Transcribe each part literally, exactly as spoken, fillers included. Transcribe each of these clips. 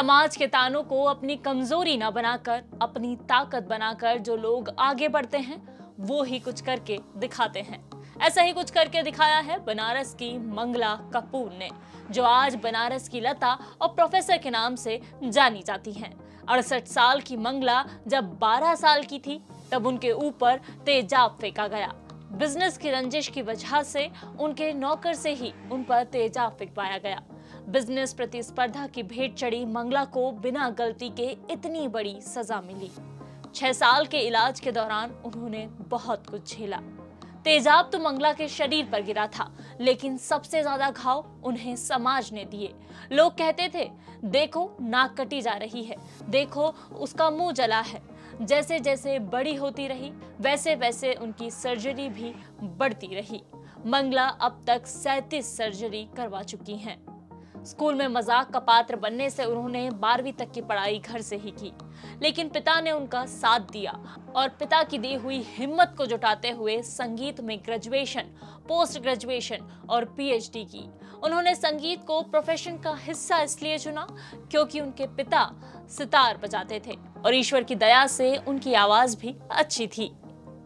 समाज के तानों को अपनी कमजोरी ना बनाकर, अपनी ताकत बनाकर जो लोग आगे बढ़ते हैं वो ही कुछ करके दिखाते हैं। ऐसा ही कुछ करके दिखाया है बनारस की मंगला कपूर ने, जो आज बनारस की लता और प्रोफेसर के नाम से जानी जाती हैं। अड़सठ साल की मंगला जब बारह साल की थी तब उनके ऊपर तेजाब फेंका गया। बिजनेस की रंजिश की वजह से उनके नौकर से ही उन पर तेजाब फेंकवाया गया। बिजनेस प्रतिस्पर्धा की भेंट चढ़ी मंगला को बिना गलती के इतनी बड़ी सजा मिली। छह साल के इलाज के दौरान उन्होंने बहुत कुछ झेला। तेजाब तो मंगला के शरीर पर गिरा था, लेकिन सबसे ज्यादा घाव उन्हें समाज ने दिए। लोग कहते थे, देखो नाक कटी जा रही है, देखो उसका मुंह जला है। जैसे जैसे बड़ी होती रही वैसे वैसे उनकी सर्जरी भी बढ़ती रही। मंगला अब तक सैंतीस सर्जरी करवा चुकी हैं। स्कूल में मजाक का पात्र बनने से उन्होंने बारहवीं तक की पढ़ाई घर से ही की, लेकिन पिता ने उनका साथ दिया और पिता की दी हुई हिम्मत को जुटाते हुए संगीत में ग्रेजुएशन, पोस्ट ग्रेजुएशन और पीएचडी की। उन्होंने संगीत को प्रोफेशन का हिस्सा इसलिए चुना क्योंकि उनके पिता सितार बजाते थे और ईश्वर की दया से उनकी आवाज भी अच्छी थी।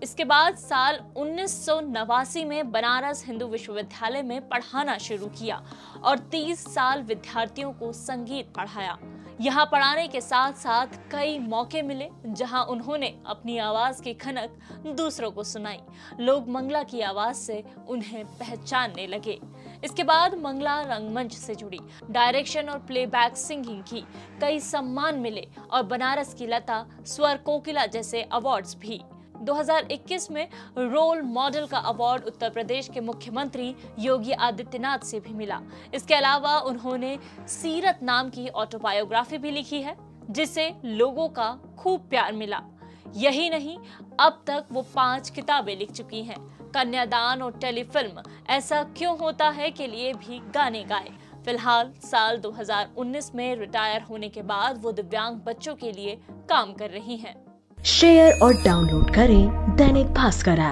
इसके बाद साल उन्नीस सौ नवासी में बनारस हिंदू विश्वविद्यालय में पढ़ाना शुरू किया और तीस साल विद्यार्थियों को संगीत पढ़ाया। यहाँ पढ़ाने के साथ साथ कई मौके मिले जहाँ उन्होंने अपनी आवाज की खनक दूसरों को सुनाई। लोग मंगला की आवाज से उन्हें पहचानने लगे। इसके बाद मंगला रंगमंच से जुड़ी, डायरेक्शन और प्लेबैक सिंगिंग की, कई सम्मान मिले और बनारस की लता, स्वर कोकिला जैसे अवार्ड्स भी। दो हज़ार इक्कीस में रोल मॉडल का अवार्ड उत्तर प्रदेश के मुख्यमंत्री योगी आदित्यनाथ से भी मिला। इसके अलावा उन्होंने सीरत नाम की ऑटोबायोग्राफी भी लिखी है, जिससे लोगों का खूब प्यार मिला। यही नहीं, अब तक वो पांच किताबें लिख चुकी हैं। कन्यादान और टेलीफिल्म ऐसा क्यों होता है के लिए भी गाने गाए। फिलहाल साल दो हज़ार उन्नीस में रिटायर होने के बाद वो दिव्यांग बच्चों के लिए काम कर रही हैं। शेयर और डाउनलोड करें दैनिक भास्कर ऐप।